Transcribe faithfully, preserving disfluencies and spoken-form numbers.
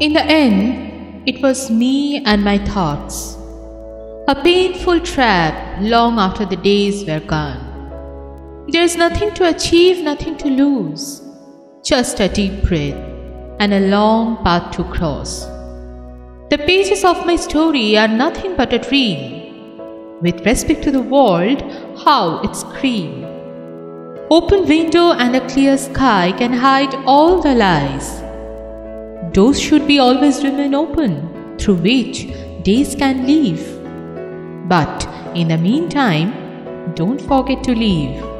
In the end, it was me and my thoughts. A painful trap long after the days were gone. There is nothing to achieve, nothing to lose. Just a deep breath and a long path to cross. The pages of my story are nothing but a dream. With respect to the world, how it screams. Open window and a clear sky can hide all the lies. Doors should be always remain open, through which days can leave. But in the meantime, don't forget to leave.